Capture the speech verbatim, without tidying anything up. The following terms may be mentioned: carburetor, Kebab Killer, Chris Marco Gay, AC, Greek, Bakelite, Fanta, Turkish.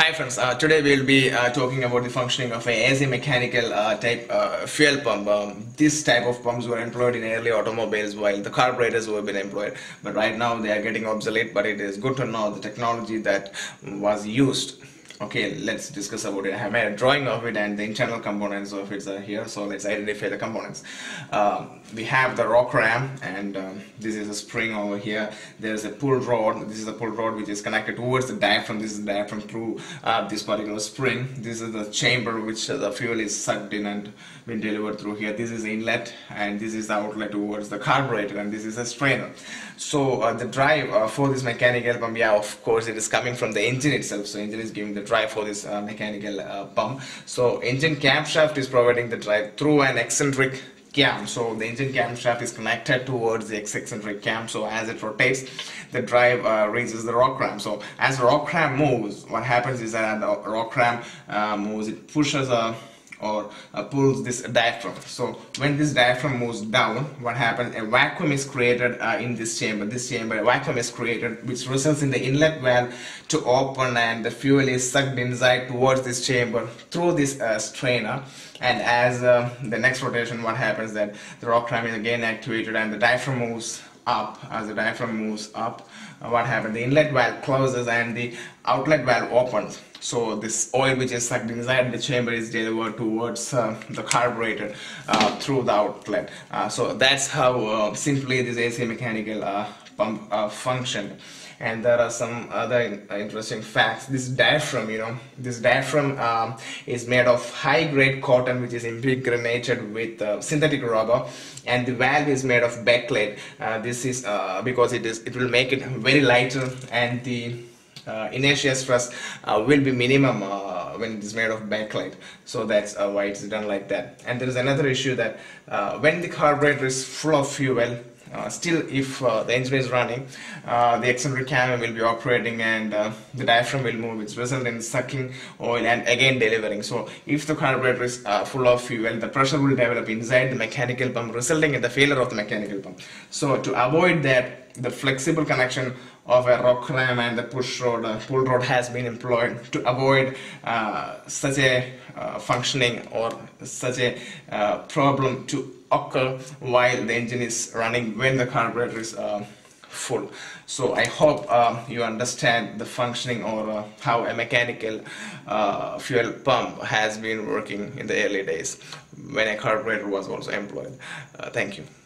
Hi friends, uh, today we will be uh, talking about the functioning of a A C mechanical uh, type uh, fuel pump. Um, this type of pumps were employed in early automobiles while the carburetors were being employed, but right now they are getting obsolete, but it is good to know the technology that was used. Okay, let's discuss about it. I have made a drawing of it and the internal components of it are here, so let's identify the components. Um, we have the rock ram and um, this is a spring over here. There is a pull rod. This is a pull rod which is connected towards the diaphragm. This is the diaphragm through uh, this particular spring. This is the chamber which the fuel is sucked in and been delivered through here. This is the inlet and this is the outlet towards the carburetor, and this is a strainer. So uh, the drive uh, for this mechanical pump, yeah, of course it is coming from the engine itself. So engine is giving the drive for this uh, mechanical uh, pump. So engine camshaft is providing the drive through an eccentric cam. So the engine camshaft is connected towards the eccentric cam. So as it rotates, the drive uh, reaches the rock ram. So as rock ram moves, what happens is that the rock ram uh, moves, it pushes a or uh, pulls this diaphragm. So when this diaphragm moves down, what happens, a vacuum is created uh, in this chamber. This chamber a vacuum is created, which results in the inlet valve to open, and the fuel is sucked inside towards this chamber through this uh, strainer. And as uh, the next rotation, what happens, that the rock ram is again activated and the diaphragm moves up. As the diaphragm moves up, uh, what happens, the inlet valve closes and the outlet valve opens. So this oil which is sucked inside the chamber is delivered towards uh, the carburetor uh, through the outlet. Uh, so that's how uh, simply this A C mechanical uh, pump uh, functioned. And there are some other interesting facts. This diaphragm, you know, this diaphragm um, is made of high-grade cotton, which is impregnated with uh, synthetic rubber, and the valve is made of bakelite. Uh, this is uh, because it is it will make it very lighter, and the uh, inertia stress uh, will be minimum uh, when it is made of bakelite. So that's uh, why it's done like that. And there is another issue that uh, when the carburetor is full of fuel, Uh, still if uh, the engine is running, uh, the eccentric cam will be operating and uh, the diaphragm will move, which results in sucking oil and again delivering. So if the carburetor is uh, full of fuel, the pressure will develop inside the mechanical pump, resulting in the failure of the mechanical pump. So to avoid that, the flexible connection of a rock ram and the push rod, uh, pull rod has been employed to avoid uh, such a uh, functioning or such a uh, problem to occur while the engine is running when the carburetor is uh, full. So I hope uh, you understand the functioning or uh, how a mechanical uh, fuel pump has been working in the early days when a carburetor was also employed. Uh, thank you.